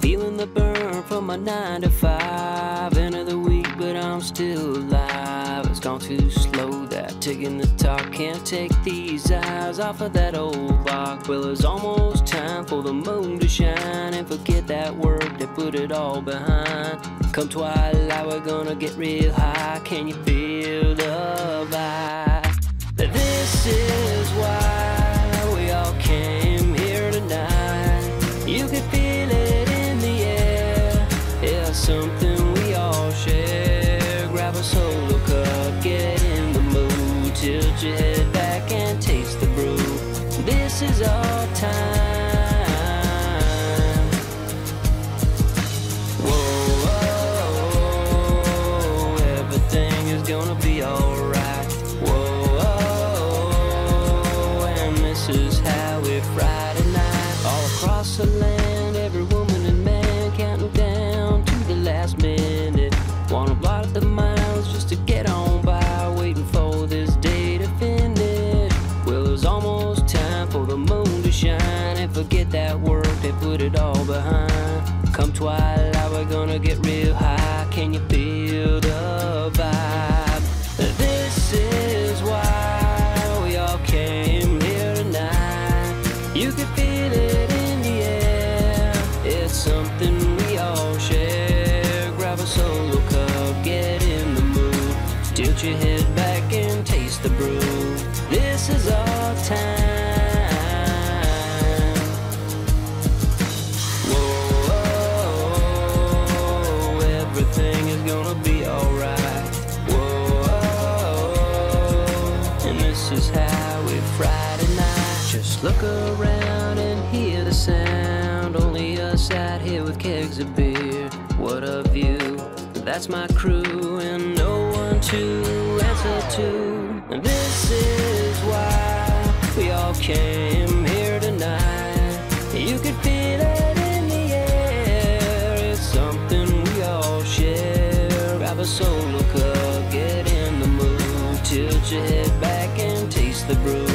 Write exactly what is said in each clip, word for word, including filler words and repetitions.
Feeling the burn from my nine to five, end of the week, but I'm still alive. It's gone too slow, that ticking the talk. Can't take these eyes off of that old clock. Well, it's almost time for the moon to shine and forget that work that put it all behind. Come twilight, we're gonna get real high. Can you feel the vibe? This is why we all came here tonight. You could feel something we all share. Grab a solo cup, get in the mood, tilt your head back and taste the brew. This is our time. Whoa, oh, oh, everything is gonna be alright. Whoa, oh, oh, and this is how we fry tonight. All across the land, every woman and man counting down minute. Wanna blot out the miles just to get on by, waiting for this day to finish. Well, it's almost time for the moon to shine and forget that work they put it all behind. Come twilight, we're gonna get real high. Can you feel the vibe? This is why we all came here tonight. You can feel it in the air. It's something we all share. Solo cup, get in the mood, tilt your head back and taste the brew. This is our time. Whoa, oh, oh, everything is gonna be alright. Whoa, oh, and this is how we fry tonight. Just look around and hear the sound, only us out here with kegs of beer. What a view, that's my crew, and no one to answer to. And this is why we all came here tonight. You could feel it in the air, it's something we all share. Grab a solo cup, get in the mood, tilt your head back and taste the brew.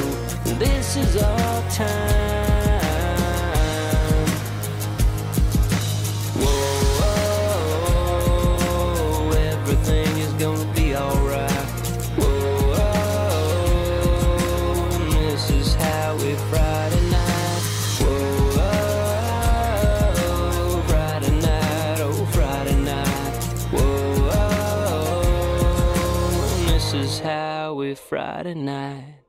This is our time. This is how we fry tonight.